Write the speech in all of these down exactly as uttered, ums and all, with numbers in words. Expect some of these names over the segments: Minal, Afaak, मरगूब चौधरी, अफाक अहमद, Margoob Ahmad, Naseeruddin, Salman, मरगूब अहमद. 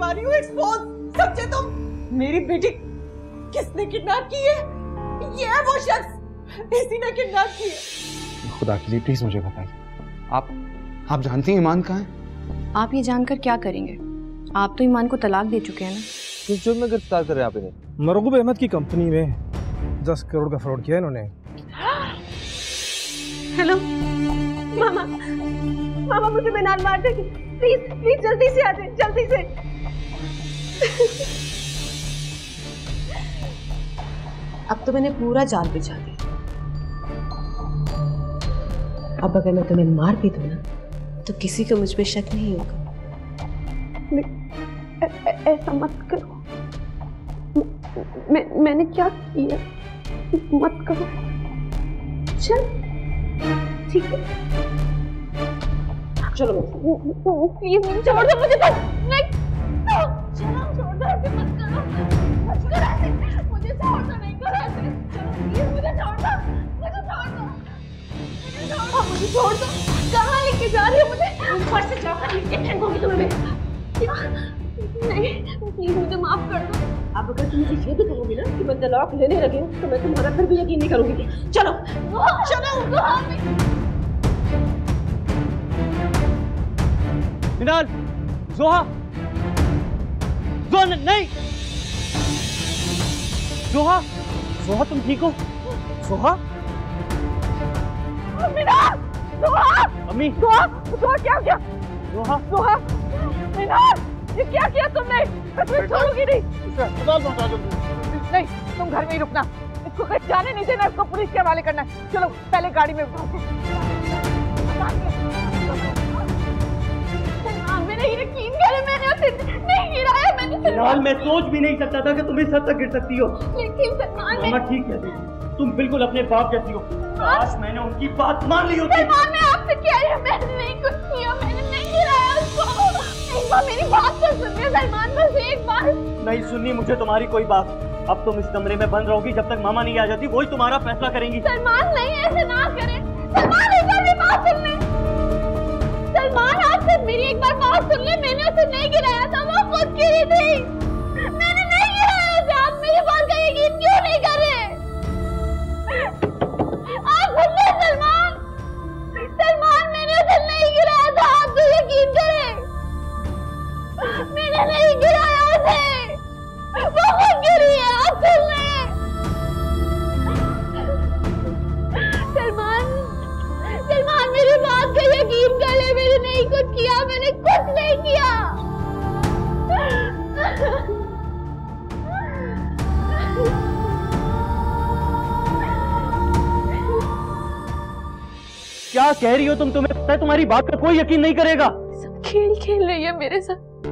मारी हो एक्सपोज, समझे तुम? मेरी बेटी किसने किडनैप की है? ये है वो शख्स, इसी ने किडनैप की है। खुदा के लिए प्लीज मुझे बताइए, आप आप जानती हैं ईमान कहाँ है? आप ये जानकर क्या करेंगे? आप तो ईमान को तलाक दे चुके हैं ना। किस जुर्म में गिरफ्तार कर रहे हैं आप इन्हें? मरगूब अहमद की कंपनी में दस करोड़ का फ्रॉड किया है इन्होंने। हेलो मामा, मामा मुझे मिनाल मार देगी, प्लीज प्लीज जल्दी से आ जाए, जल्दी से। अब तो मैंने पूरा जाल बिछा दिया। अब अगर मैं तुम्हें मार भी दूं ना तो किसी को मुझ पे शक नहीं होगा। ऐसा मत करो, मैं मैंने क्या किया, मत करो। चल ठीक है, चलो प्लीज छोड़ दो मुझे, बस नहीं, चलो छोड़ दो, ऐसे मत करो, मुझे छोड़ दो, नहीं करो ऐसे, प्लीज मुझे छोड़ दो, मुझे छोड़ दो, मुझे छोड़ दो। कहाँ लेके जा रही हो मुझे? ऊपर से जाकर लेके फेंकूंगी तुम्हें। नहीं प्लीज मुझे माफ कर दो। आप अगर तुम मुझे ये भी कहोगे ना कि मैं तलाक लेने लगी हूँ तो मैं तुम्हारा फिर भी यकीन नहीं करूँगी। चलो चलो। मिनाल, जोहा, जोहा नहीं, जोहा, जोहा तुम ठीक हो? जोहा, मिनाल, जोहा, अम्मी, जोहा, जोहा क्या क्या? जोहा, जोहा, मिनाल, ये क्या किया तुमने? मैं छोड़ूंगी नहीं। नहीं, तुम घर में ही रुकना, इसको कहीं जाने नहीं देना, इसको पुलिस के हवाले करना है। चलो पहले गाड़ी में उठाओ। मैंने यकीन करे, मैंने उसे नहीं गिराया, मैंने। फिलहाल मैं सोच भी नहीं सकता था कि तुम इस हद तक गिर सकती हो। लेकिन सलमान मैं ठीक कहती हूँ, तुम बिल्कुल अपने बाप जैसी हो। आज मैंने उनकी बात मान ली होती। मैं आपसे कह रही हूँ, मैंने नहीं कुछ किया, मैंने नहीं गिराया उसको। मेरी बात तो सुनिए सलमान, बस एक बार। नहीं सुननी मुझे तुम्हारी कोई बात। अब तुम इस कमरे में बंद रहोगी जब तक मामा नहीं आ जाती, वही तुम्हारा फैसला करेंगी। सलमान नहीं, ऐसे ना करें सलमान, एक बार मेरी बात सुन ले। सलमान आपसे मेरी एक बार बात सुन ले, मैंने उसे नहीं गिराया था, वो खुद गिरी थी, मैंने नहीं गिराया उसे। आप मेरी बात का यकीन क्यों नहीं कर रहे? आप सुन ले सलमान, सलमान मैंने उसे नहीं गिराया था, आप तो यकीन करें, मैंने नहीं गिराया उसे, वो खुद गिरी है। आप सुन ले सलमान, सलमान मेरी बात का यकीन कर ले, मैंने नहीं कुछ किया, मैंने कुछ नहीं किया। क्या कह रही हो तुम? तुम्हें पता है तुम्हारी बात का कोई यकीन नहीं करेगा। सब खेल खेल रही है मेरे साथ।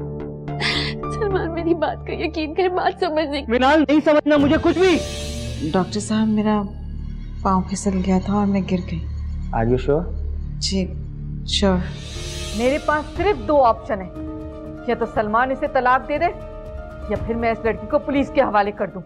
सलमान मेरी बात का यकीन कर, बात समझने। मिनाल नहीं समझना मुझे कुछ भी। डॉक्टर साहब मेरा पाँव फिसल गया था और मैं गिर गई। Are you sure? जी श्योर। मेरे पास सिर्फ दो ऑप्शन है, या तो सलमान इसे तलाक दे दे या फिर मैं इस लड़की को पुलिस के हवाले कर दूं।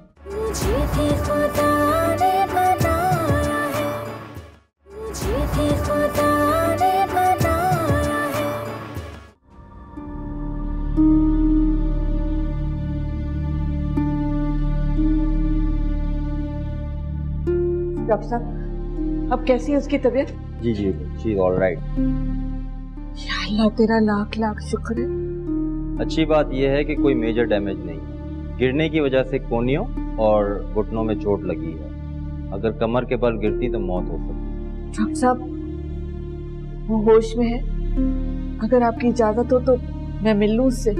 डॉक्टर साहब अब कैसी है उसकी तबीयत? जी जी शी इज ऑल राइट। या अल्लाह तेरा लाख लाख शुक्र है। अच्छी बात यह है कि कोई मेजर डैमेज नहीं, गिरने की वजह से कोहनियों और घुटनों में चोट लगी है, अगर कमर के बल गिरती तो मौत हो सकती। डॉक्टर साहब वो होश में है, अगर आपकी इजाजत हो तो मैं मिल लूँ उससे?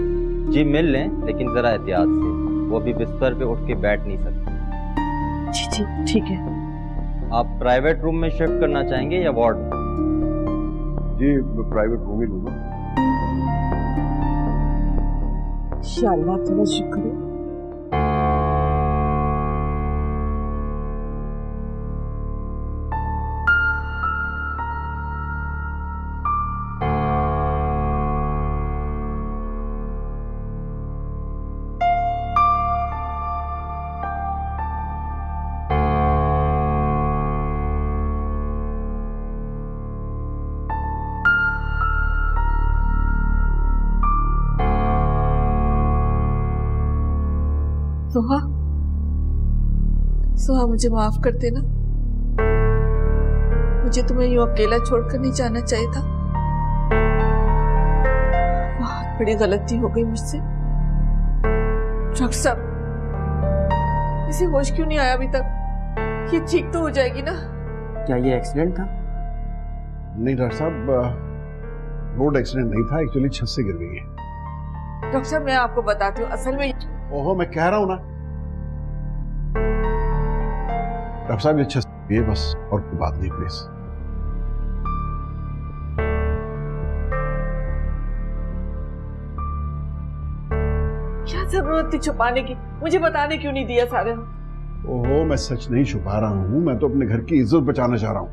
जी मिल लें, लेकिन जरा एहतियात से, वो अभी बिस्तर पे उठ के बैठ नहीं सकती। जी जी ठीक है। आप प्राइवेट रूम में शिफ्ट करना चाहेंगे या वार्ड? जी मैं प्राइवेट रूम ही लूंगा। इंशाअल्लाह तेरा शुक्र है। सोहा, सोहा मुझे माफ कर देना। मुझे तुम्हें यूं अकेला छोड़कर नहीं जाना चाहिए था। बहुत बड़ी गलती हो गई मुझसे। डॉक्टर साहब, इसे होश क्यों नहीं आया अभी तक? ये ठीक तो हो जाएगी ना? क्या ये एक्सीडेंट था? नहीं डॉक्टर साहब, रोड एक्सीडेंट नहीं था, एक्चुअली छत से गिर गई है। डॉक्टर साहब मैं आपको बताती हूँ, असल में ओहो मैं कह रहा हूँ ना डॉक्टर साहब, ये अच्छा ये बस और कोई बात नहीं प्लीज। क्या जरूरत थी छुपाने की? मुझे बताने क्यों नहीं दिया सारे? ओहो मैं सच नहीं छुपा रहा हूँ, मैं तो अपने घर की इज्जत बचाना चाह रहा हूँ।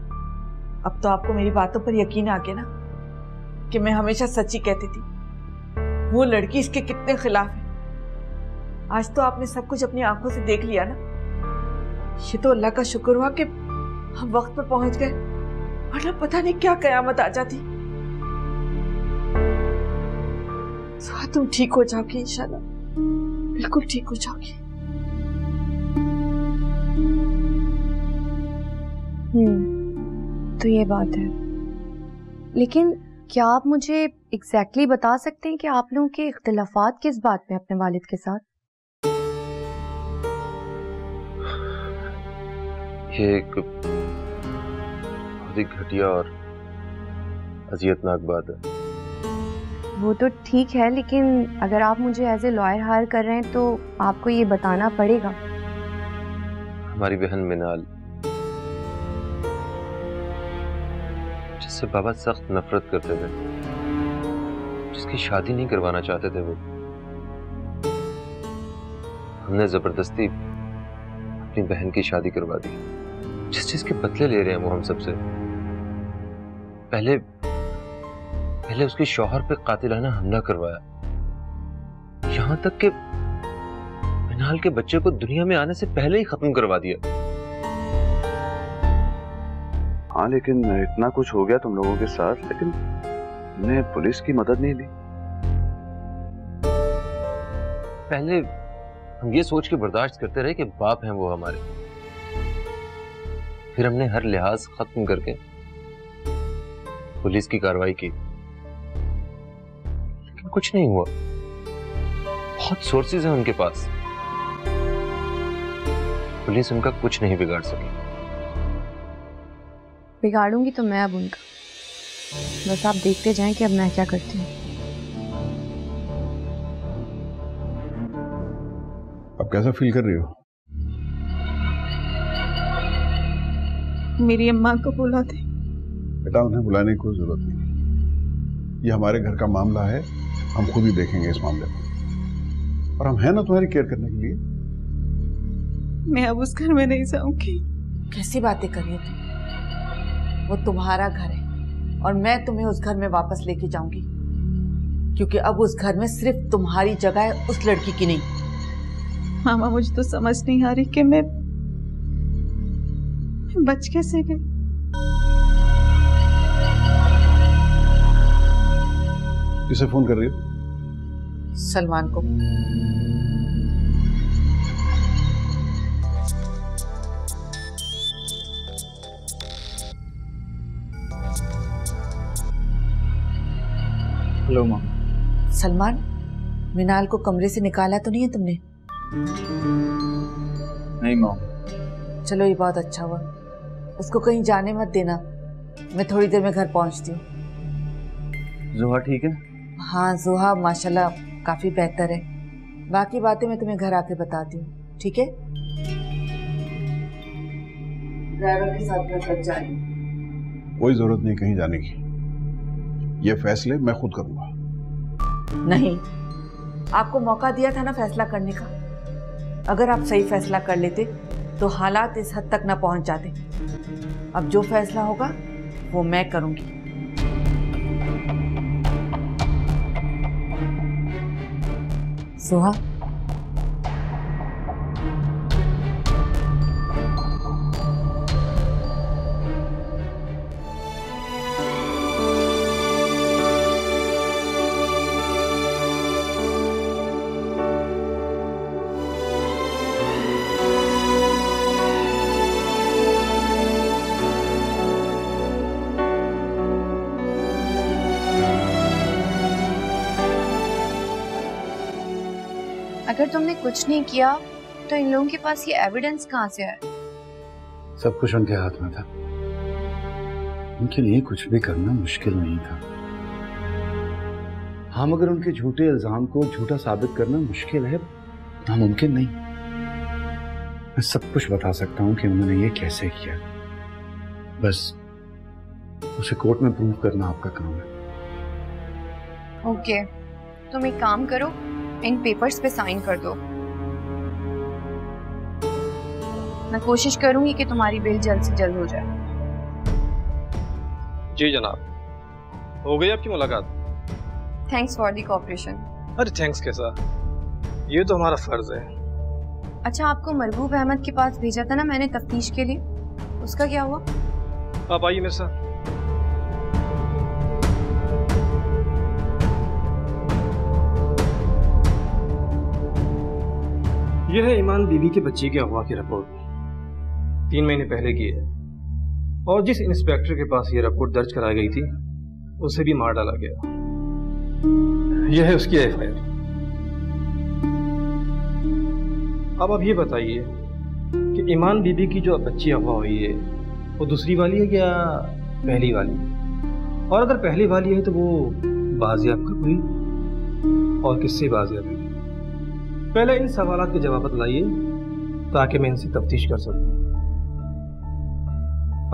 अब तो आपको मेरी बातों पर यकीन आ गया ना कि मैं हमेशा सच्ची कहती थी। वो लड़की इसके कितने खिलाफ है। आज तो आपने सब कुछ अपनी आंखों से देख लिया ना। ये तो अल्लाह का शुक्र हुआ कि हम वक्त पर पहुंच गए, वरना पता नहीं क्या कयामत आ जाती। सोहा तुम ठीक हो जाओगी इंशाल्लाह, बिल्कुल ठीक हो जाओगी। हम्म, तो ये बात है। लेकिन क्या आप मुझे एग्जैक्टली बता सकते हैं कि आप लोगों के इख्तिलाफात किस बात में अपने वालिद के साथ? एक बहुत ही घटिया और अजियतनाक बात है। वो तो ठीक है, लेकिन अगर आप मुझे एज ए लॉयर हायर कर रहे हैं तो आपको ये बताना पड़ेगा। हमारी बहन मिनाल, जिससे बाबा सख्त नफरत करते थे, जिसकी शादी नहीं करवाना चाहते थे, वो हमने जबरदस्ती अपनी बहन की शादी करवा दी। जिस चीज के बदले ले रहे हैं वो हम सबसे। पहले पहले उसके शौहर पे कातिलाना हमला करवाया, यहाँ तक कि मिनाल के बच्चे को दुनिया में आने से पहले ही खत्म करवा दिया। हाँ लेकिन इतना कुछ हो गया तुम लोगों के साथ, लेकिन तुमने पुलिस की मदद नहीं ली। पहले हम ये सोच के बर्दाश्त करते रहे कि बाप हैं वो हमारे, फिर हमने हर लिहाज खत्म करके पुलिस की कार्रवाई की, लेकिन कुछ नहीं हुआ। बहुत सोर्सेज हैं उनके पास, पुलिस उनका कुछ नहीं बिगाड़ सकी। बिगाड़ूंगी तो मैं अब उनका, बस आप देखते जाएं कि अब मैं क्या करती हूँ। अब कैसा फील कर रही हो? मेरी अम्मा को बुला दे। बेटा उन्हें बुलाने की कोई जरूरत नहीं, ये हमारे घर का मामला है, हम खुद ही देखेंगे इस मामले को, और हम हैं ना तुम्हारी केयर करने के लिए। मैं अब उस घर में नहीं जाऊंगी। कैसी बातें कर रही हो तुम? वो तुम्हारा घर है और मैं तुम्हें उस घर में वापस लेके जाऊंगी, क्योंकि अब उस घर में सिर्फ तुम्हारी जगह है, उस लड़की की नहीं। मामा मुझे तो समझ नहीं आ रही कि मैं बच कैसे गई। किसे फोन कर रही हो? सलमान को। हेलो मामा। सलमान, मिनाल को कमरे से निकाला तो नहीं है तुमने? नहीं माँ। चलो ये बहुत अच्छा हुआ। उसको कहीं जाने मत देना, मैं थोड़ी देर में घर पहुँचती हूँ। जोहा ठीक है? हाँ जोहा माशाल्लाह काफी बेहतर है। बाकी बातें मैं तुम्हें घर आके बताती हूँ, ठीक है? ड्राइवर के साथ मैं कल जा रही हूँ। कोई जरूरत नहीं कहीं जाने की, ये फैसले मैं खुद करूँगा। नहीं, आपको मौका दिया था ना फैसला करने का। अगर आप सही फैसला कर लेते तो हालात इस हद तक ना पहुंच जाते। अब जो फैसला होगा वो मैं करूंगी। सोहा अगर तुमने कुछ नहीं किया तो इन लोगों के पास ये एविडेंस कहाँ से आया? सब कुछ उनके हाथ में था, उनके लिए कुछ भी करना मुश्किल नहीं था। हाँ, मगर उनके झूठे इल्जाम को झूठा साबित करना मुश्किल है, नामुमकिन नहीं। मैं सब कुछ बता सकता हूँ कि उन्होंने ये कैसे किया, बस उसे कोर्ट में प्रूव करना आपका काम है। ओके, तुम एक काम करो, इन पेपर्स पे साइन कर दो। मैं कोशिश करूंगी कि तुम्हारी बेल जल्द से जल्द हो जाए। जी जनाब, हो गई आपकी मुलाकात। Thanks for the cooperation. अरे थैंक्स कैसा, ये तो हमारा फर्ज है। अच्छा, आपको मरगूब अहमद के पास भेजा था ना मैंने तफ्तीश के लिए, उसका क्या हुआ? आप आइए मेरे साथ। यह है ईमान बीवी के बच्चे के अगवा की रिपोर्ट, तीन महीने पहले की है, और जिस इंस्पेक्टर के पास यह रिपोर्ट दर्ज कराई गई थी उसे भी मार डाला गया। यह है उसकी एफ आई आर। अब आप ये बताइए कि ईमान बीबी की जो बच्ची अगवा हुई है वो दूसरी वाली है या पहली वाली है, और अगर पहली वाली है तो वो बाजियाब कब हुई और किससे बाजियाब हुई? पहले इन सवालों के जवाब लाइए ताकि मैं इनसे तफ्तीश कर सकूं।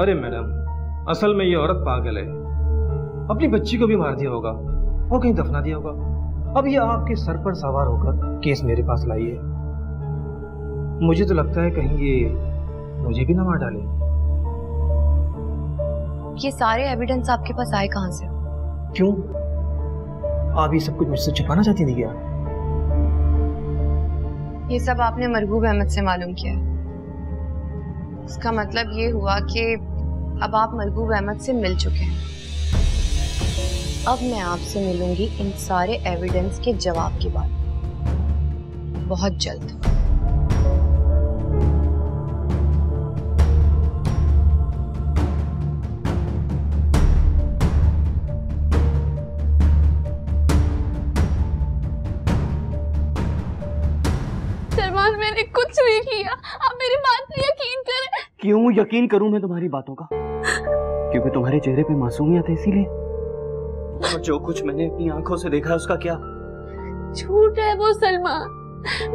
अरे मैडम, असल में ये औरत पागल है, अपनी बच्ची को भी मार दिया होगा और कहीं दफना दिया होगा। अब ये आपके सर पर सवार होकर केस मेरे पास लाई है, मुझे तो लगता है कहीं ये मुझे भी ना मार डाले। ये सारे एविडेंस आपके पास आए कहां से? क्यों, आप ये सब कुछ मुझसे छुपाना चाहती थी क्या? ये सब आपने मरगूब अहमद से मालूम किया है। इसका मतलब ये हुआ कि अब आप मरगूब अहमद से मिल चुके हैं। अब मैं आपसे मिलूंगी इन सारे एविडेंस के जवाब के बाद, बहुत जल्द। मैंने कुछ नहीं किया, आप मेरी बात पे यकीन करें। क्यों यकीन करूं मैं तुम्हारी बातों का? क्योंकि तुम्हारे चेहरे पे मासूमियत है इसीलिए। और जो कुछ मैंने अपनी आंखों से देखा है उसका क्या? झूठ है वो सलमान,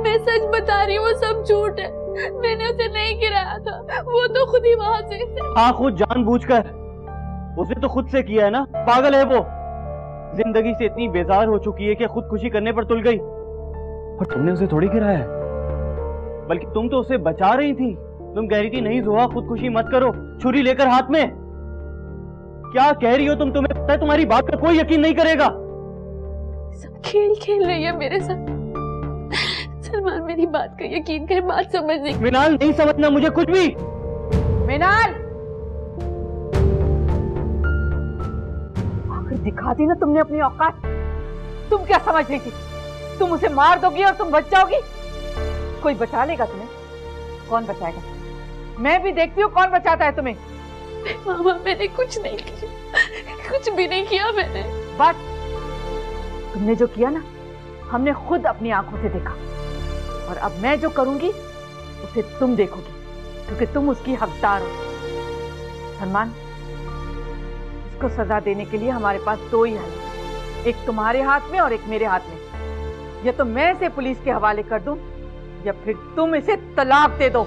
मैं सच बता रही हूँ, वो सब झूठ है। मैंने उसे नहीं गिराया था, वो तो खुद ही वहाँ से। हाँ, खुद जानबूझकर, उसने तो खुद से किया है ना। पागल है वो, जिंदगी से इतनी बेजार हो चुकी है कि खुदकुशी करने पर तुल गई। और तुमने उसे थोड़ी गिराया है, बल्कि तुम तो उसे बचा रही थी। तुम कह रही थी नहीं जोहा खुदकुशी मत करो, छुरी लेकर हाथ में। क्या कह रही हो तुम? तुम्हें पता है तुम्हारी बात का कोई यकीन नहीं करेगा। सब खेल खेल रही है मेरे साथ। सलमान मेरी बात का यकीन कर, बात समझ नहीं। मिनाल, नहीं समझना मुझे कुछ भी। मिनाल, आखिर दिखा दी ना तुमने अपनी औकात। तुम क्या समझ रही थी? तुम उसे मार दोगी और तुम बच जाओगी? कोई बचा लेगा तुम्हें? कौन बचाएगा? मैं भी देखती हूँ कौन बचाता है तुम्हें। मामा, मैंने कुछ नहीं किया, कुछ भी नहीं किया मैंने। बस, तुमने जो किया ना, हमने खुद अपनी आंखों से देखा, और अब मैं जो करूंगी उसे तुम देखोगी, क्योंकि तुम उसकी हकदार हो। सलमान, इसको सजा देने के लिए हमारे पास दो ही हल है, एक तुम्हारे हाथ में और एक मेरे हाथ में। या तो मैं इसे पुलिस के हवाले कर दूं, या फिर तुम इसे तलाक दे दो।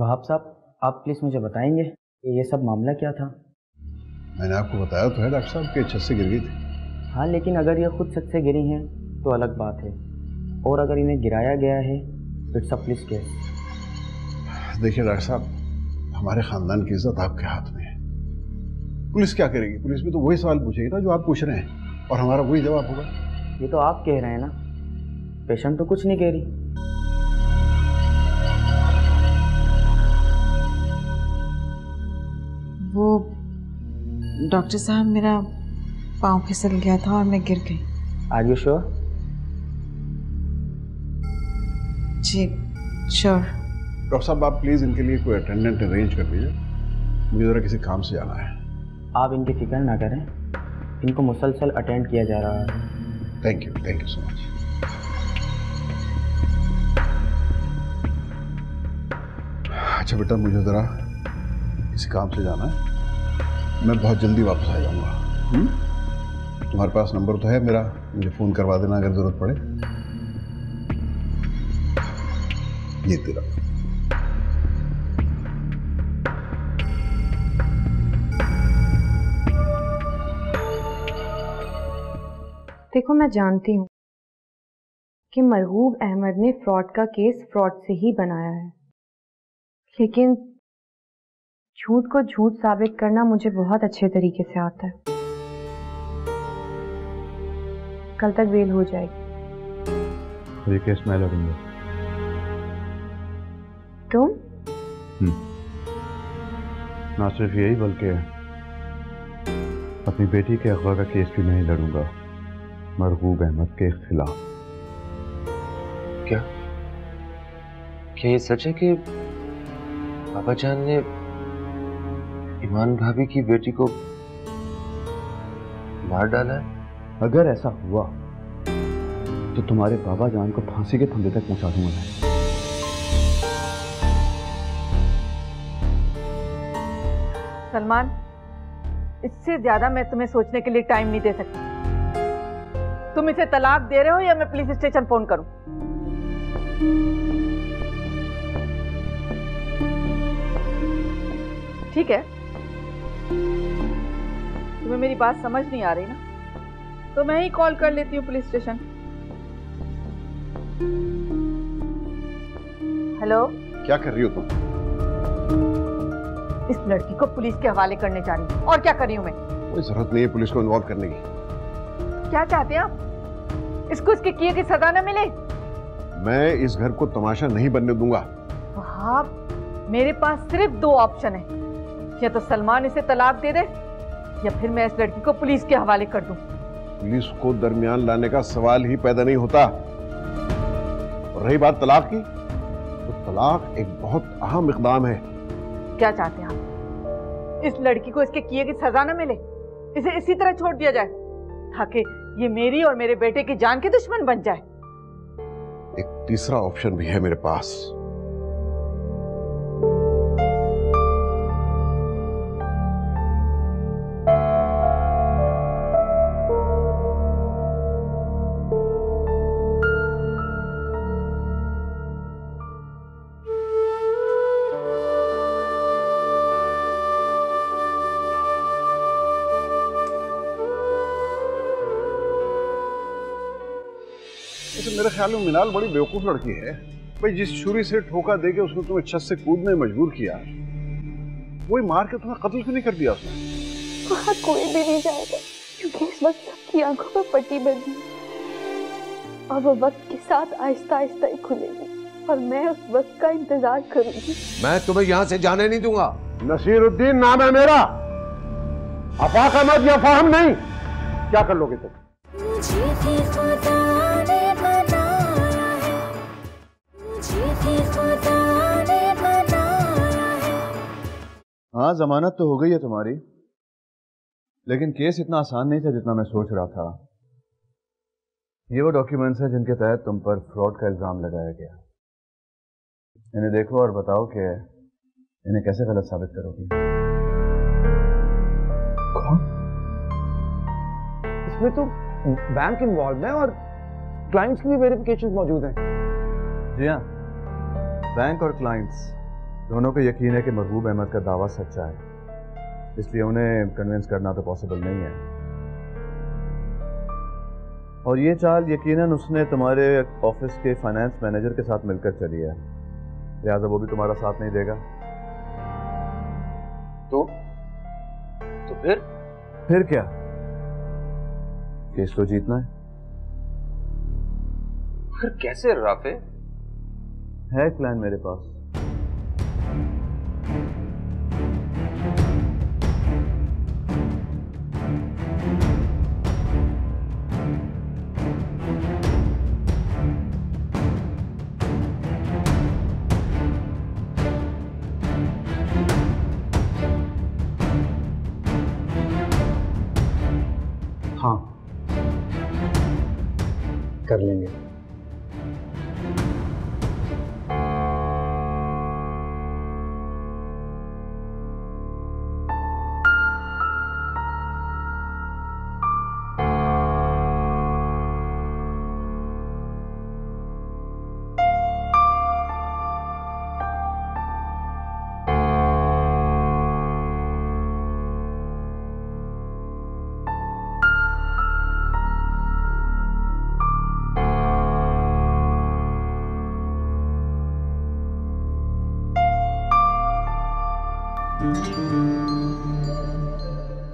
वहाब साहब, आप प्लीज मुझे बताएंगे कि ये सब मामला क्या था? मैंने आपको बताया तो है डॉक्टर साहब कि छत से गिर गई थी। हाँ, लेकिन अगर ये खुद छत से गिरी हैं तो अलग बात है, और अगर इन्हें गिराया गया है तो इट्स अ पुलिस केस। देखिए डॉक्टर साहब, हमारे ख़ानदान की इज्जत आपके हाथ में है। पुलिस क्या करेगी? पुलिस भी तो वही सवाल पूछेगी ना जो आप पूछ रहे हैं, और हमारा वही जवाब होगा। ये तो आप कह रहे हैं ना, पेशेंट तो कुछ नहीं कह रही। वो डॉक्टर साहब मेरा पाँव फिसल गया था और मैं गिर गई। Are you sure? जी श्योर। डॉक्टर साहब आप प्लीज़ इनके लिए कोई अटेंडेंट अरेंज कर दीजिए, मुझे ज़रा किसी काम से जाना है। आप इनकी फिक्र ना करें, इनको मुसलसल अटेंड किया जा रहा है। Thank you, thank you so much. अच्छा बेटा मुझे ज़रा किसी काम से जाना है, मैं बहुत जल्दी वापस आ जाऊँगा। तुम्हारे पास नंबर तो है मेरा, मुझे फ़ोन करवा देना अगर ज़रूरत पड़े। ये तेरा देखो, मैं जानती हूँ कि मरगूब अहमद ने फ्रॉड का केस फ्रॉड से ही बनाया है, लेकिन झूठ को झूठ साबित करना मुझे बहुत अच्छे तरीके से आता है। कल तक बेल हो जाएगी। ये केस मैं लड़ूंगा। तुम? हम्म। ना सिर्फ यही बल्कि अपनी बेटी के अगवा का केस भी मैं लड़ूंगा, मरगूब अहमद के खिलाफ। क्या क्या ये सच है कि पापा जान ने ईमान भाभी की बेटी को मार डाला है? अगर ऐसा हुआ तो तुम्हारे बाबा जान को फांसी के फंदे तक पहुंचा दूंगा मैं। सलमान, इससे ज्यादा मैं तुम्हें सोचने के लिए टाइम नहीं दे सकती। तुम इसे तलाक दे रहे हो या मैं पुलिस स्टेशन फोन करूं? ठीक है, तुम्हें मेरी बात समझ नहीं आ रही ना, तो मैं ही कॉल कर लेती हूँ पुलिस स्टेशन। हेलो, क्या कर रही हो तुम? इस लड़की को पुलिस के हवाले करने जा रही हूँ। और क्या कर रही हूँ मैं? कोई जरूरत नहीं है पुलिस को इन्वॉल्व करने की। क्या चाहते हैं आप? इसको इसके किए की सजा न मिले? मैं इस घर को तमाशा नहीं बनने दूंगा। वहाब, मेरे पास सिर्फ दो ऑप्शन है, या तो सलमान इसे तलाक दे दे या फिर मैं इस लड़की को पुलिस के हवाले कर दूँ। पुलिस को दरमियान लाने का सवाल ही पैदा नहीं होता। और रही बात तलाक की, तो तलाक एक बहुत अहम इकदाम है। क्या चाहते हैं आप? इस लड़की को इसके किए की सजा न मिले, इसे इसी तरह छोड़ दिया जाए ताकि ये मेरी और मेरे बेटे की जान के दुश्मन बन जाए। एक तीसरा ऑप्शन भी है मेरे पास। मेरे ख्याल में मिनाल बड़ी बेवकूफ लड़की है भाई। जिस छुरी से ठोका देके उसने तुम्हें छत से कूदने मजबूर किया, वही मार के तुम्हें कत्ल क्यों नहीं कर दिया उसने? वहाँ कोई भी नहीं जाएगा क्योंकि इस वक्त सबकी आंखों पर पट्टी बंधी है और वो वक्त के साथ आहिस्ता आहिस्ता ही खुलेगी और मैं उस वक्त का इंतजार करूंगी। मैं तुम्हें यहाँ से जाने नहीं दूंगा। नसीरुद्दीन नाम है मेरा, अफाक अहमद या फाहम नहीं। क्या कर लोगे तुम? हाँ जमानत तो हो गई है तुम्हारी, लेकिन केस इतना आसान नहीं था जितना मैं सोच रहा था। ये वो डॉक्यूमेंट्स हैं जिनके तहत तुम पर फ्रॉड का इल्ज़ाम लगाया गया। इन्हें देखो और बताओ कि इन्हें कैसे गलत साबित करोगी। कौन? इसमें तो बैंक इन्वॉल्व है और क्लाइंट्स की भी वेरिफिकेशन मौजूद हैं। जी हाँ, बैंक और क्लाइंट्स दोनों को यकीन है कि मरगूब अहमद का दावा सच्चा है, इसलिए उन्हें कन्विंस करना तो पॉसिबल नहीं है। और ये चाल यकीनन उसने तुम्हारे ऑफिस के फाइनेंस मैनेजर के साथ मिलकर चली है, लिहाजा वो भी तुम्हारा साथ नहीं देगा। तो तो फिर फिर क्या? केस को जीतना है। फिर कैसे? राफे है प्लान मेरे पास। कर लेंगे।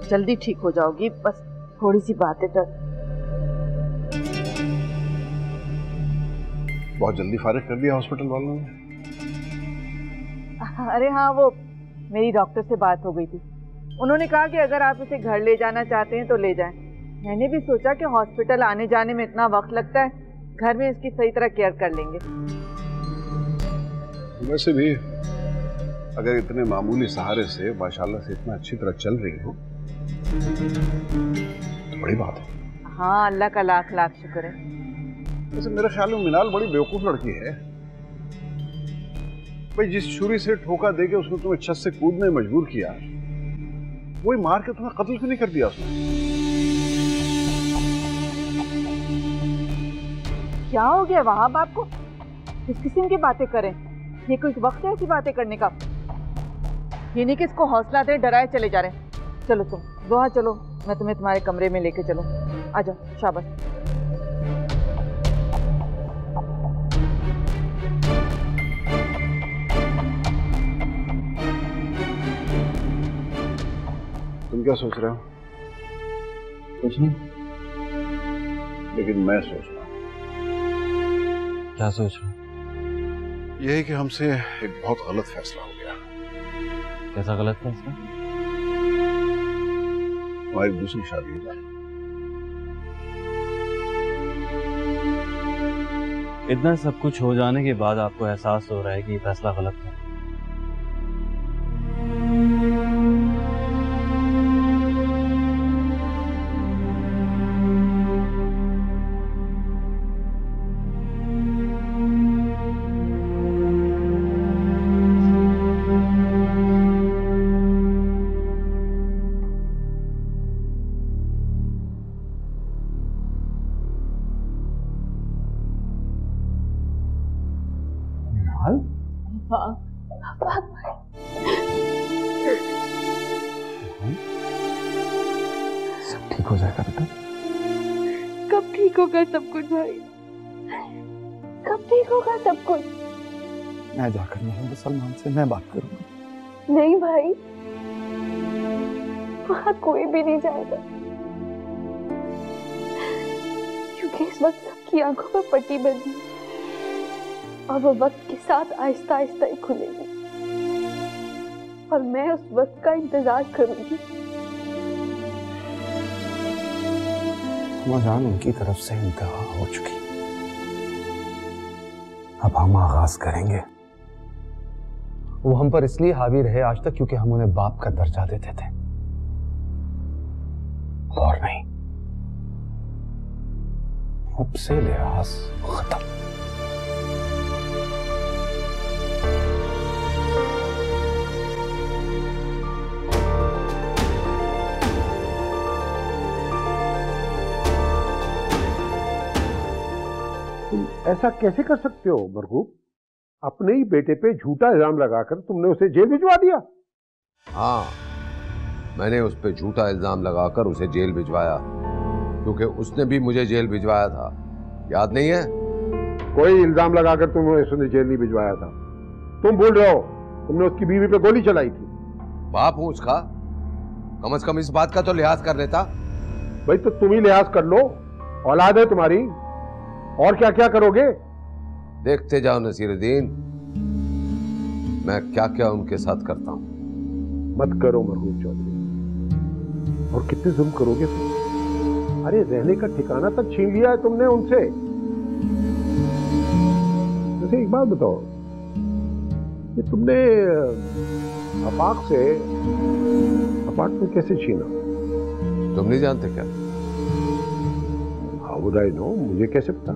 जल्दी ठीक हो जाओगी, बस थोड़ी सी बातें कर। बहुत जल्दी फारिग कर दिया हॉस्पिटल वालों ने। अरे हाँ, वो मेरी डॉक्टर से बात हो गई थी। उन्होंने कहा कि अगर आप इसे घर ले जाना चाहते हैं तो ले जाएं। मैंने भी सोचा कि हॉस्पिटल आने जाने में इतना वक्त लगता है, घर में इसकी सही तरह केयर कर लेंगे। वैसे भी अगर इतने मामूली सहारे से माशाल्लाह से इतना अच्छी तरह चल रही हो तो बड़ी बात है। हाँ, अल्लाह का लाख लाख शुक्र है। वैसे मेरे ख्याल में मिनाल बड़ी बेवकूफ लड़की है भाई। जिस छुरी से ठोका देके उसने तुम्हें छत से कूदने मजबूर किया, वही मार के तुम्हें कत्ल क्यों नहीं कर दिया उसने? क्या हो गया वहां बाप को? किस किस्म की बातें करें? ये कोई वक्त है ऐसी बातें करने का? ये नहीं कि इसको हौसला दे, डराए चले जा रहे। चलो तुम जोहा चलो, मैं तुम्हें तुम्हारे कमरे में लेके चलूं। आ जाओ। शाबाश। तुम क्या सोच रहे हो? कुछ नहीं, लेकिन मैं सोच रहा हूँ। क्या सोच रहा हूँ? यही कि हमसे एक बहुत गलत फैसला हो गया। कैसा गलत है इसमें? हमारी दूसरी शादी हो जाए। इतना सब कुछ हो जाने के बाद आपको एहसास हो रहा है कि ये फैसला गलत है? सब कुछ भाई, कब ठीक होगा सब कुछ? मैं जाकर नहीं, सलमान से मैं बात करूंगा। नहीं भाई, वहां कोई भी नहीं जाएगा, क्योंकि इस वक्त सबकी आंखों पर पट्टी बंधी है और वो वक्त के साथ आहिस्ता आहिस्ता ही खुलेगी और मैं उस वक्त का इंतजार करूंगी। मजान उनकी तरफ से इंतहा हो चुकी, अब हम आगाज करेंगे। वो हम पर इसलिए हावी रहे आज तक क्योंकि हम उन्हें बाप का दर्जा देते थे और नहीं। अब से लिहाज खत्म। ऐसा कैसे कर सकते हो मरगूब? अपने ही बेटे पे झूठा इल्जाम लगाकर तुमने उसे जेल भिजवा दिया। हाँ, मैंने उस पे झूठा इल्जाम लगाकर उसे जेल भिजवाया, क्योंकि उसने भी मुझे जेल भिजवाया था, याद नहीं है? कोई इल्जाम लगाकर तुमने उसने जेल नहीं भिजवाया था। तुम बोल रहे हो तुमने उसकी बीवी पे गोली चलाई थी। बाप हूँ उसका, कम से कम इस बात का तो लिहाज कर लेता। भाई तो तुम ही लिहाज कर लो, औलाद है तुम्हारी, और क्या क्या करोगे? देखते जाओ नसीरुद्दीन, मैं क्या क्या उनके साथ करता हूँ। मत करो मरहूम चौधरी, और कितने जुल्म करोगे तुम? अरे रहने का ठिकाना तक छीन लिया है तुमने उनसे। जैसे एक बात बताओ, ये तुमने अफाक से अपार्टमेंट कैसे छीना? तुम नहीं जानते क्या? How would I know? मुझे कैसे पता?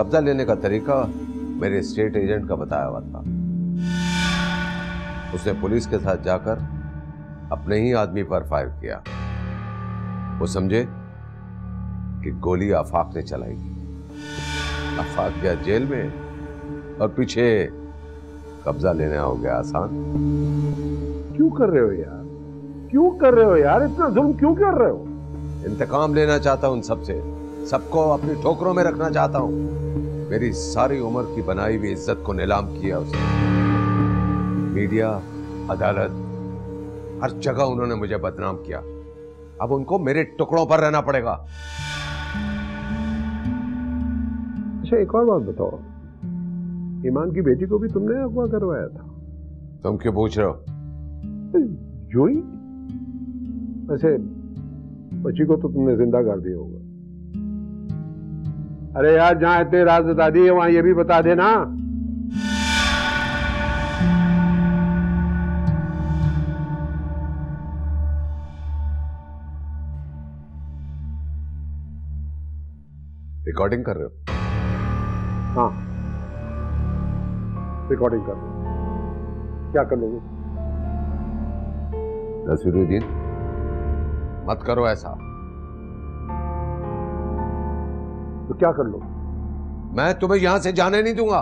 कब्जा लेने का तरीका मेरे स्टेट एजेंट का बताया हुआ था। उसने पुलिस के साथ जाकर अपने ही आदमी पर फायर किया। वो समझे कि गोली आफाक ने चलाएगी। आफाक गया जेल में और पीछे कब्जा लेना हो गया आसान। क्यों कर रहे हो यार, क्यों कर रहे हो यार, इतना जुल्म क्यों कर रहे हो? इंतकाम लेना चाहता हूं उन सबसे, सबको अपनी ठोकरों में रखना चाहता हूं। मेरी सारी उम्र की बनाई हुई इज्जत को नीलाम किया उसने। मीडिया, अदालत, हर जगह उन्होंने मुझे बदनाम किया। अब उनको मेरे टुकड़ों पर रहना पड़ेगा। अच्छा, एक और बात बताओ, ईमान की बेटी को भी तुमने अगवा करवाया था? तुम क्यों पूछ रहे हो? जो ही वैसे बच्ची को तो तुमने जिंदा कर दिया होगा। अरे यार, जहां इतने राज बता दिए वहां ये भी बता देना। रिकॉर्डिंग कर रहे हो? हाँ, रिकॉर्डिंग कर रहे हो। क्या कर लोगे? नसीरुद्दीन, मत करो ऐसा। तो क्या कर लो? मैं तुम्हें यहां से जाने नहीं दूंगा।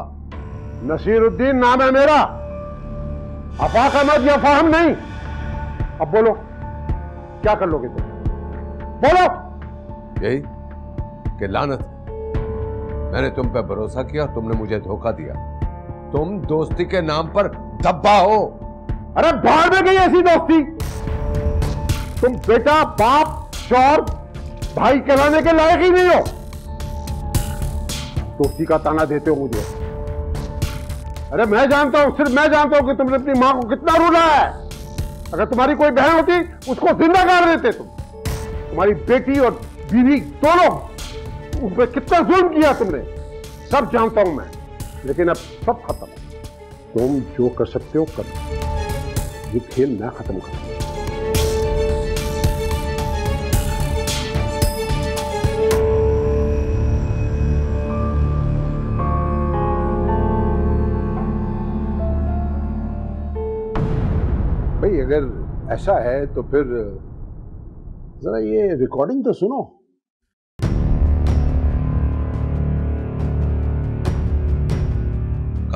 नसीरुद्दीन नाम है मेरा, अफाक अहमद या फाहम नहीं। अब बोलो, क्या कर लोगे तुम? बोलो। यही कि लानत, मैंने तुम पे भरोसा किया, तुमने मुझे धोखा दिया। तुम दोस्ती के नाम पर धब्बा हो। अरे बाहर में गई ऐसी दोस्ती। तुम बेटा, बाप, शौहर, भाई कहलाने के लायक ही नहीं हो। दोस्ती का ताना देते हो मुझे। अरे मैं जानता हूं, सिर्फ मैं जानता हूं कि तुमने अपनी मां को कितना रोला है। अगर तुम्हारी कोई बहन होती, उसको जिंदा गाड़ देते तुम। तुम्हारी बेटी और बीवी दोनों, उन पर कितना जुल्म किया तुमने, सब जानता हूं मैं। लेकिन अब सब खत्म। तुम जो कर सकते हो करो, ये खेल मैं खत्म करूंगा। अगर ऐसा है तो फिर जरा ये रिकॉर्डिंग तो सुनो।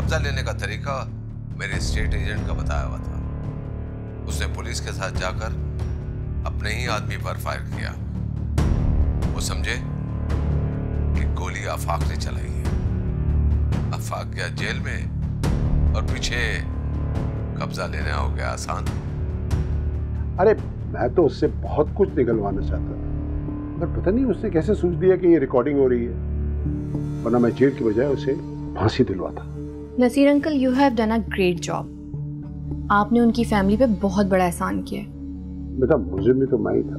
कब्जा लेने का तरीका मेरे स्टेट एजेंट का बताया हुआ था। उसने पुलिस के साथ जाकर अपने ही आदमी पर फायर किया। वो समझे कि गोली आफाक ने चलाई है। आफाक गया जेल में और पीछे कब्जा लेना हो गया आसान। अरे मैं तो उससे बहुत कुछ निकलवाना चाहता था, पर पता नहीं उसने कैसे सोच दिया कि ये रिकॉर्डिंग हो रही है, वरना मैं जेल की बजाय उसे फांसी दिलवाता। Naseer uncle, you have done a great job. आपने उनकी फैमिली पे बहुत बड़ा एहसान किया। बेटा, मुजरिम में तो मैं ही था।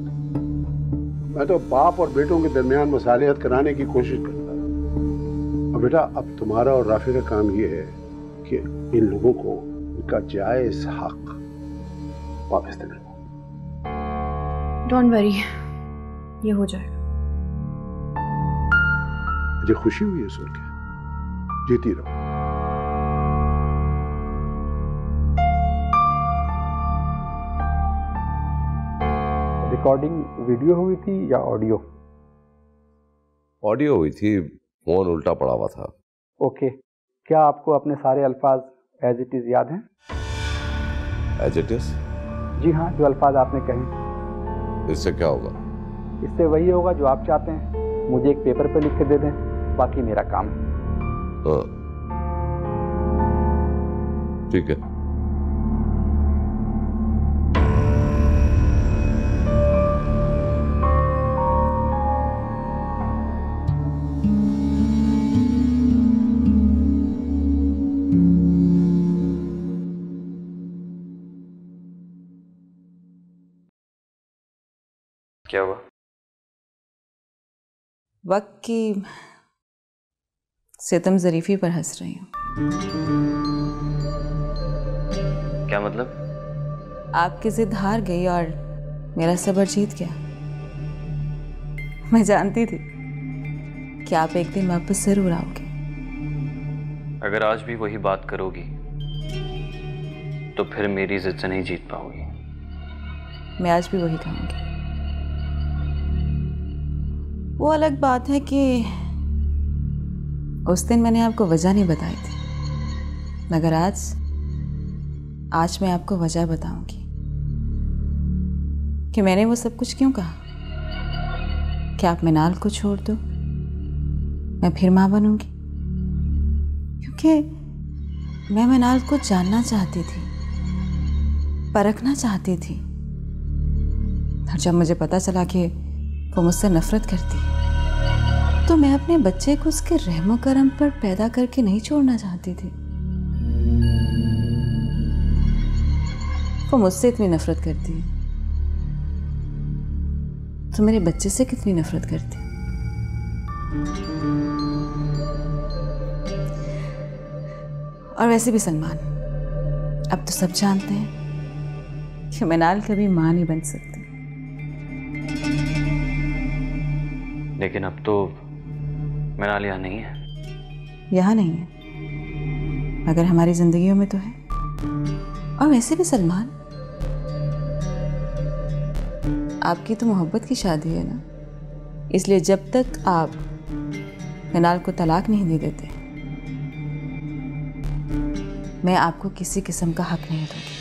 मैं तो बाप और बेटों के दरमियान मसालियत कराने की कोशिश करता। और बेटा, अब तुम्हारा और राफी का काम ये है कि इन लोगों को का जायज हक वापस देना। डोंट वरी, ये हो जाएगा। मुझे खुशी हुई है सुन के। जीती रहो। रिकॉर्डिंग वीडियो हुई थी या ऑडियो? ऑडियो हुई थी, फोन उल्टा पड़ा हुआ था। ओके, क्या आपको अपने सारे अल्फाज एज इट इज याद है? As it is? जी हाँ, जो अल्फाज आपने कहे। इससे क्या होगा? इससे वही होगा जो आप चाहते हैं। मुझे एक पेपर पे लिख के दे दें, बाकी मेरा काम। हाँ, ठीक है। क्या हुआ? वक्त की सितम जरीफी पर हंस रही हूँ। क्या मतलब? आपकी जिद हार गई और मेरा सब्र जीत गया। मैं जानती थी कि आप एक दिन वापस जरूर आओगे। अगर आज भी वही बात करोगी तो फिर मेरी इज्जत से नहीं जीत पाओगी। मैं आज भी वही कहूँगी। वो अलग बात है कि उस दिन मैंने आपको वजह नहीं बताई थी, मगर आज आज मैं आपको वजह बताऊंगी कि मैंने वो सब कुछ क्यों कहा। क्या आप मिनाल को छोड़ दो मैं फिर माँ बनूंगी, क्योंकि मैं मिनाल को जानना चाहती थी, परखना चाहती थी, और जब मुझे पता चला कि वो मुझसे नफरत करती है तो मैं अपने बच्चे को उसके रहमो करम पर पैदा करके नहीं छोड़ना चाहती थी। वो मुझसे इतनी नफरत करती है तो मेरे बच्चे से कितनी नफरत करती। और वैसे भी सलमान, अब तो सब जानते हैं कि मिनाल कभी माँ नहीं बन सकती। लेकिन अब तो मिनाल यहाँ नहीं है। यहाँ नहीं है मगर हमारी जिंदगियों में तो है। और वैसे भी सलमान, आपकी तो मोहब्बत की शादी है ना, इसलिए जब तक आप मिनाल को तलाक नहीं दे देते मैं आपको किसी किस्म का हक नहीं दूंगी।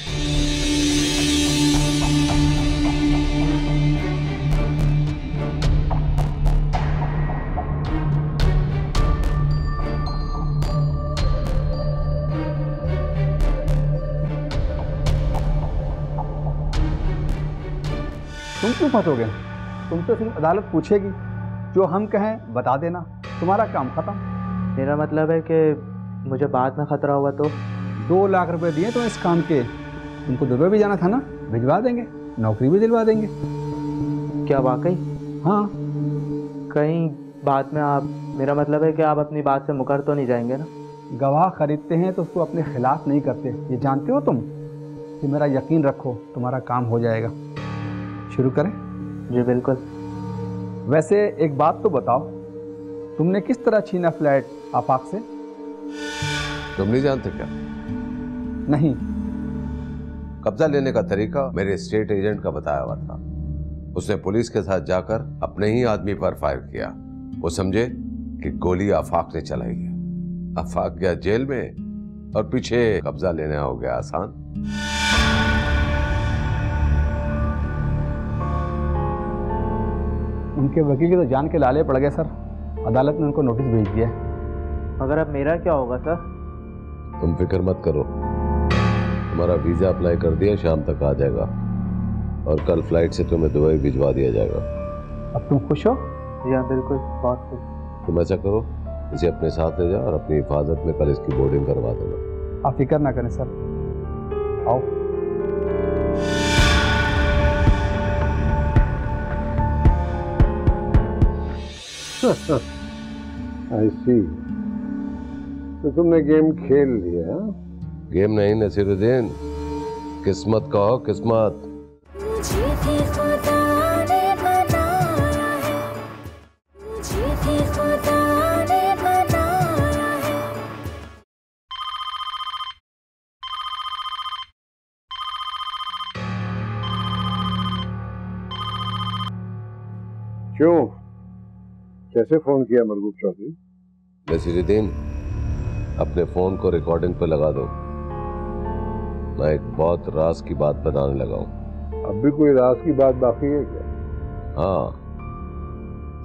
तुम क्यों फंसोगे? तुमसे सिर्फ अदालत पूछेगी, जो हम कहें बता देना, तुम्हारा काम खत्म। मेरा मतलब है कि मुझे बाद में खतरा हुआ तो? दो लाख रुपए दिए तो इस काम के, तुमको दुबई भी जाना था ना, भिजवा देंगे, नौकरी भी दिलवा देंगे। क्या वाकई? हाँ। कहीं बाद में आप, मेरा मतलब है कि आप अपनी बात से मुकर तो नहीं जाएंगे ना? गवाह खरीदते हैं तो उसको अपने खिलाफ नहीं करते, ये जानते हो तुम। कि मेरा यकीन रखो, तुम्हारा काम हो जाएगा। शुरू करें? जी बिल्कुल। वैसे एक बात तो बताओ, तुमने किस तरह छीना फ्लैट आफाक से? तुम नहीं जानते क्या? नहीं। कब्जा लेने का तरीका मेरे स्टेट एजेंट का बताया हुआ था। उसने पुलिस के साथ जाकर अपने ही आदमी पर फायर किया। वो समझे कि गोली आफाक ने चलाई है। आफाक गया जेल में और पीछे कब्जा लेना हो गया आसान। उनके वकील के तो जान के लाले पड़ गए सर, अदालत ने उनको नोटिस भेज दिया। मगर अब मेरा क्या होगा सर? तुम फिक्र मत करो, हमारा वीज़ा अप्लाई कर दिया, शाम तक आ जाएगा और कल फ्लाइट से तुम्हें दुबई भिजवा दिया जाएगा। अब तुम खुश हो? जी हाँ बिल्कुल, बहुत खुश। तुम ऐसा करो, इसे अपने साथ ले जाओ और अपनी हिफाजत में कल इसकी बोर्डिंग करवा देना। आप फिक्र ना करें सर, आओ। I see. तो तुमने गेम खेल लिया? गेम नहीं नसीरुद्दीन, किस्मत कहो, किस्मत। क्यों, कैसे फोन किया मरगूब चौधरी? नसीरुद्दीन, अपने फोन को रिकॉर्डिंग पर लगा दो। मैं एक बहुत राज की बात बताने लगा हूँ। अब भी कोई राज की बात बाकी है क्या? हाँ,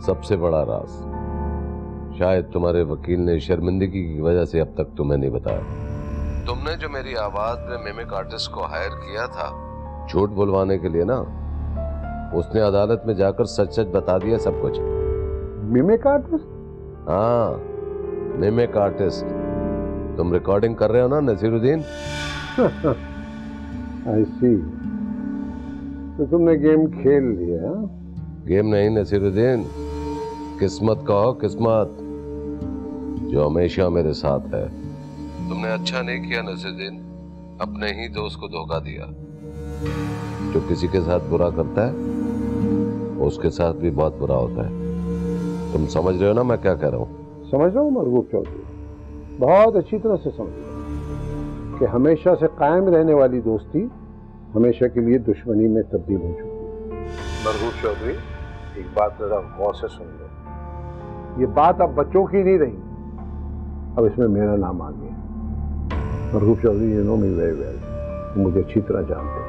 सबसे बड़ा राज। शायद तुम्हारे वकील ने शर्मिंदगी की वजह से अब तक तुम्हें नहीं बताया। तुमने जो मेरी आवाज में मिमिक आर्टिस्ट को हायर किया था झूठ बुलवाने के लिए ना, उसने अदालत में जाकर सच सच बता दिया सब कुछ। Mimic artist? हाँ, मिमिक आर्टिस्ट। तुम रिकॉर्डिंग कर रहे हो ना नसीरुद्दीन? आई सी। तो तुमने गेम खेल लिया? गेम नहीं नसीरुद्दीन, किस्मत कहो, किस्मत, जो हमेशा मेरे साथ है। तुमने अच्छा नहीं किया नसीरुद्दीन, अपने ही दोस्त को धोखा दिया। जो किसी के साथ बुरा करता है उसके साथ भी बहुत बुरा होता है। तुम समझ रहे हो ना मैं क्या कह रहा हूँ? समझ रहा हूँ मरगूब चौधरी, बहुत अच्छी तरह से समझ लिया कि हमेशा से कायम रहने वाली दोस्ती हमेशा के लिए दुश्मनी में तब्दील हो चुकी है। मरगूब चौधरी, एक बात जरा गौर से सुन लो, ये बात अब बच्चों की नहीं रही, अब इसमें मेरा नाम आ गया। मरगूब चौधरी, you know me very well, मुझे अच्छी तरह जानते हैं।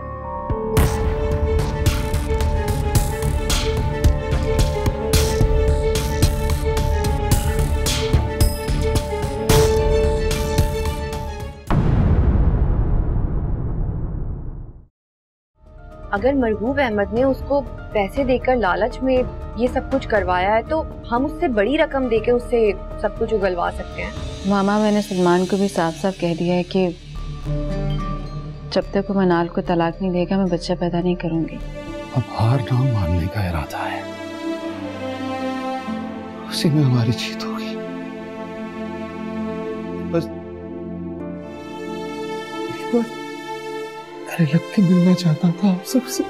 अगर मरगूब अहमद ने उसको पैसे देकर लालच में ये सब कुछ करवाया है तो हम उससे बड़ी रकम देकर उससे सब कुछ उगलवा सकते हैं। मामा, मैंने सलमान को भी साफ साफ कह दिया है कि जब तक वो मनाल को तलाक नहीं देगा मैं बच्चा पैदा नहीं करूंगी। अब हार ना मानने का इरादा है, उसी में हमारी जीत होगी। बस एक बार अरे लग के मिलना चाहता था आप सबसे।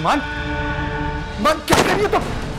ईमान, ईमान क्या कर रही हो तुम?